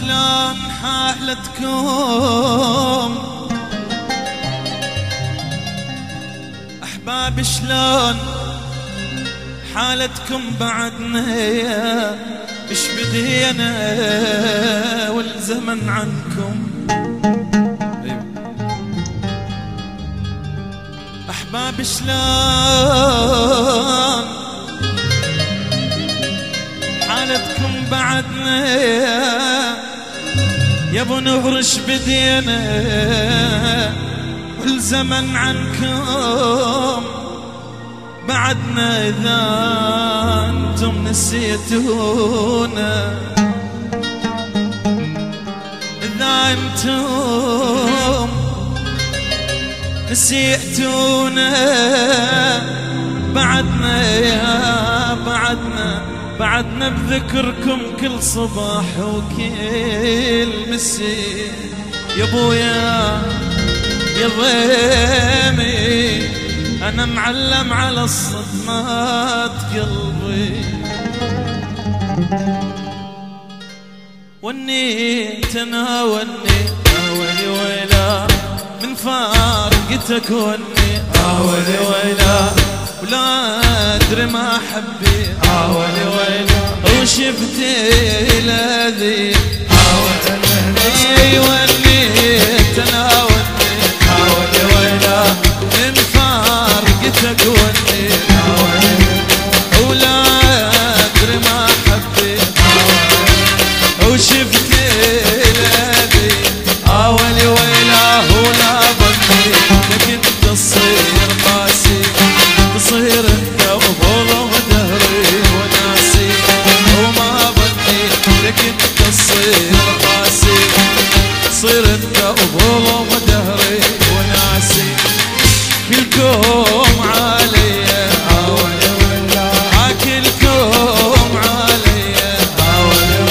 شلون حالتكم أحباب، شلون حالتكم بعدنا إش بدينا والزمن عنكم. أحباب شلون حالتكم بعدنا يا ابو نهر إش بدينا والزمن عنكم. بعدنا إذا أنتم نسيتونا، إذا أنتم نسيتونا بعدنا، يا بعدنا، بعدنا بذكركم كل صباح وكل مسي. يا بويا يا ضيمي أنا معلم على الصدمات قلبي، ونيت أنا وني ويلا من فارقتك، وني وني ويلا ولا أدري ما حبي، وني ويلا وشفت الأذي، وني ونيت أنا وني ويلا من فارقتك، وني ولا أدري ما حبيت وشفت لابي، ويلي ويلا ولا ظني لك انت تصير قاسي، تصير انت وظلم دهري وناسي، وما ظني لك انت تصير قاسي، تصير انت وظلم دهري وناسي. كلكم علي عاولي ولا، كلكم علي عاولي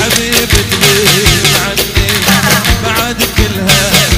حبيبي تغيب عني بعد كل هالي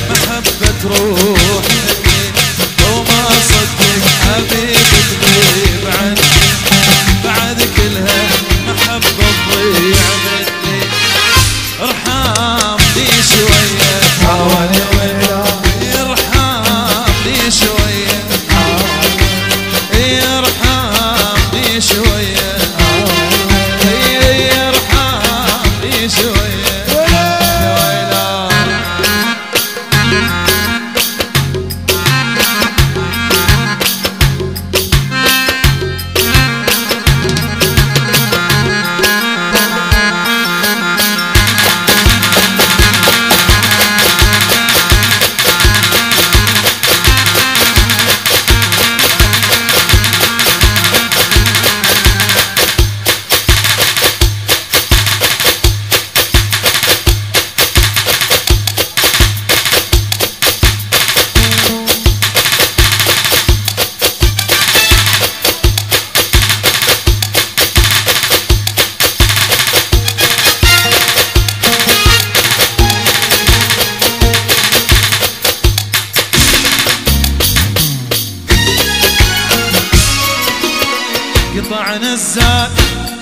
عن الزاد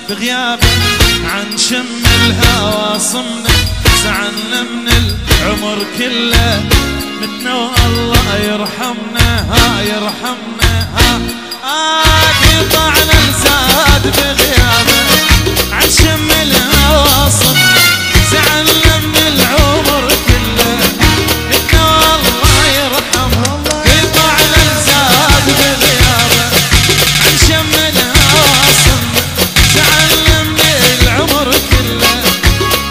بغيابك عن شم الهوى صمنك سعنا من العمر كله متنا والله يرحمنا ها يرحمنا ها قطع الزاد بغيابك عن شم الهوى صمنك سعنا من العمر كله متنا والله يرحمنا قطع الزاد بغيابك عن شم الهوى صمنك سعنا من العمر كله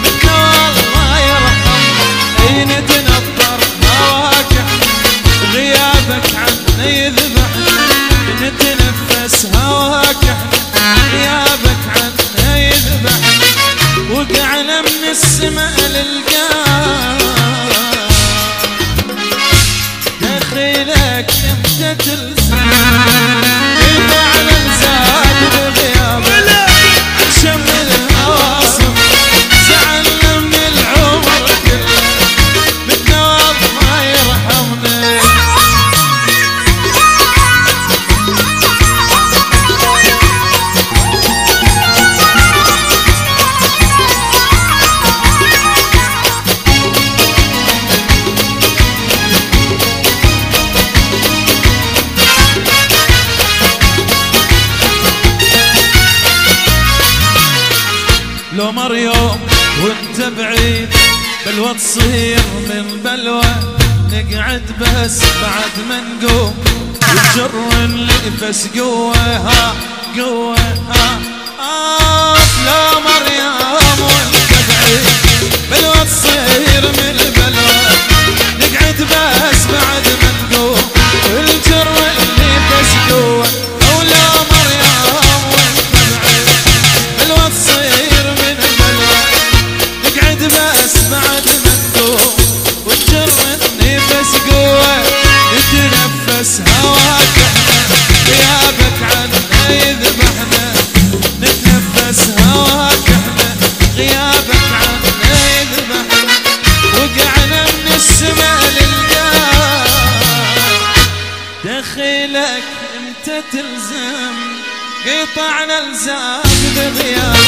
متنا والله يرحمنا اين تنطر هواك غيابك عنا يذبحنا نتنفس هواك غيابك عنا يذبحنا وقعنا من السماء للقاع دخيلك انت تلزم قطع الزاد بغيابك عن شم الهوى زعلنا من العمر كله متنا والله يرحمنا لو مر يوم وانت بعيد بلوى تصير من بلوى نقعد بس بعد ما نقوم وتجر نلبس قوة ها قوة ها لو مر يوم وانت بعيد بلوى تصير من بلوى نقعد بس بعد ما نقوم وتجر نلبس قوة او لو مر يوم وانت بعيد بلوى تصير بس بعد ما تدوم وتجر نفس قوة نتنفس هواك احنا غيابك عنا يذبحنا نتنفس هواك احنا غيابك عنا يذبحنا وقعنا من السماء للقاع دخيلك انت تلزم قطعنا الزاد بغيابك